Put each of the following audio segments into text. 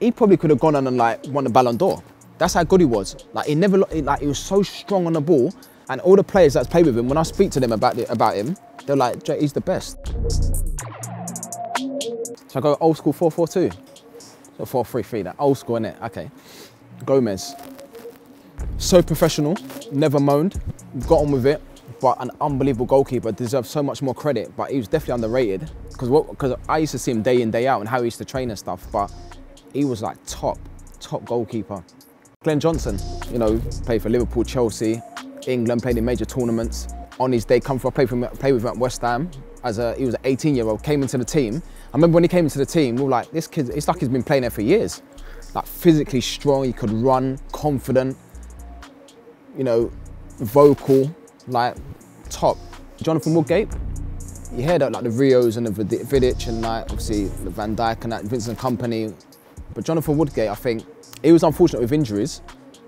he probably could have gone on and like won the Ballon d'Or. That's how good he was. Like he never, like he was so strong on the ball. And all the players that's played with him, when I speak to them about him, they're like, Jay, he's the best. So I go old school 4-4-2, so 4-3-3. That old school, innit? Okay. Gomes, so professional, never moaned, got on with it. But an unbelievable goalkeeper, deserves so much more credit. But he was definitely underrated because I used to see him day in, day out and how he used to train and stuff. But he was like top goalkeeper. Glen Johnson, you know, played for Liverpool, Chelsea, England, played in major tournaments. On his day, played with him at West Ham. He was an 18-year-old, came into the team. I remember when he came into the team, we were like, this kid, it's like he's been playing there for years. Like physically strong, he could run, confident, you know, vocal. Like top. Jonathan Woodgate, you hear that like the Rios and the Vidic and like obviously the Van Dijk and that Vincent Kompany. But Jonathan Woodgate, I think, he was unfortunate with injuries.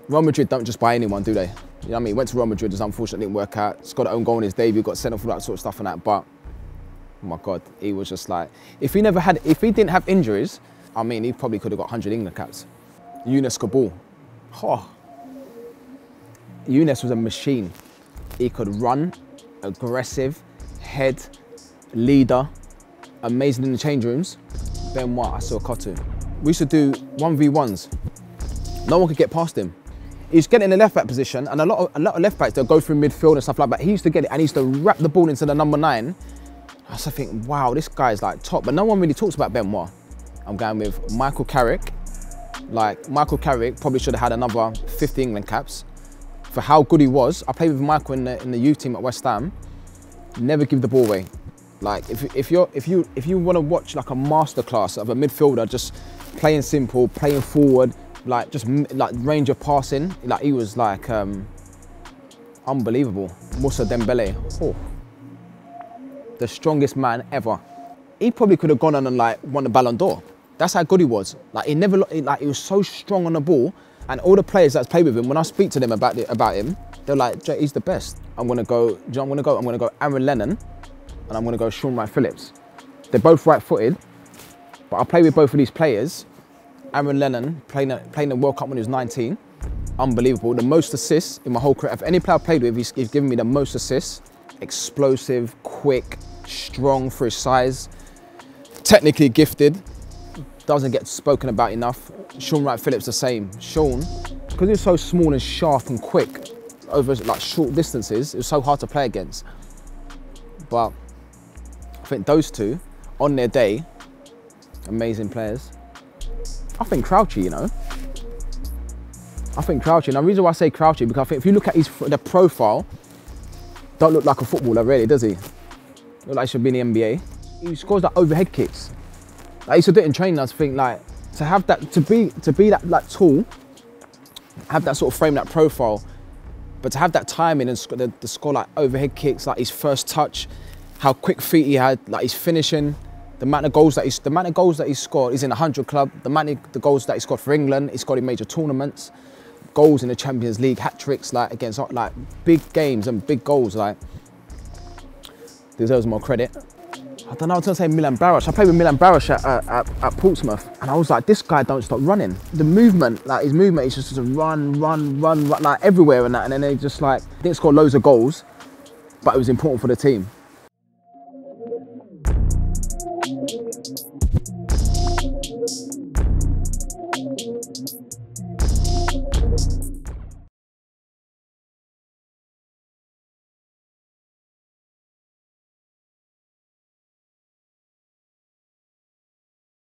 Real Madrid don't just buy anyone, do they? You know what I mean? Went to Real Madrid, was unfortunate, didn't work out. Scored an own goal in his debut, got sent off, all that sort of stuff and that. But, oh my God, he was just like, if he didn't have injuries, I mean, he probably could have got 100 England caps. Younes Kaboul. Oh. Younes was a machine. He could run, aggressive, head, leader, amazing in the change rooms. Then what? I saw Kotu. We used to do 1v1s. No one could get past him. He used to get in the left back position, and a lot of left backs, they'll go through midfield and stuff like that. He used to get it, and he used to wrap the ball into the number 9. I used to think, wow, this guy's like top. But no one really talks about Benoit. I'm going with Michael Carrick. Like, Michael Carrick probably should have had another 50 England caps. For how good he was, I played with Michael in the youth team at West Ham. Never give the ball away. Like if you want to watch like a masterclass of a midfielder, just playing simple, playing forward, like just like range of passing. Like he was like unbelievable. Moussa Dembélé, oh, the strongest man ever. He probably could have gone on and like won the Ballon d'Or. That's how good he was. Like he never, like he was so strong on the ball. And all the players that's played with him, when I speak to them about him, they're like, Jay, he's the best. I'm gonna go Aaron Lennon, and I'm gonna go Shaun Wright-Phillips. They're both right-footed, but I play with both of these players. Aaron Lennon playing the World Cup when he was 19, unbelievable. The most assists in my whole career. If any player I've played with, he's given me the most assists. Explosive, quick, strong for his size, technically gifted. Doesn't get spoken about enough. Shaun Wright-Phillips the same. Shaun, because he was so small and sharp and quick over like short distances, it was so hard to play against. But I think those two, on their day, amazing players. I think Crouchy, you know. I think Crouchy, and the reason why I say Crouchy, because I think if you look at the profile, don't look like a footballer really, does he? Look like he should be in the NBA. He scores like overhead kicks. I used to do it in training. I think like to have that, to be that like tall, have that sort of frame, that profile, but to have that timing and the score like overhead kicks, like his first touch, how quick feet he had, like his finishing, the amount of goals that he scored. He's in the 100 club. The goals that he scored for England. He scored in major tournaments, goals in the Champions League, hat tricks like against like big games and big goals. Like deserves more credit. I don't know, I was going to say Milan Baroš. I played with Milan Baroš at Portsmouth, and I was like, this guy don't stop running. The movement, like his movement is just run, like everywhere and that, and then they just like, didn't score loads of goals, but it was important for the team.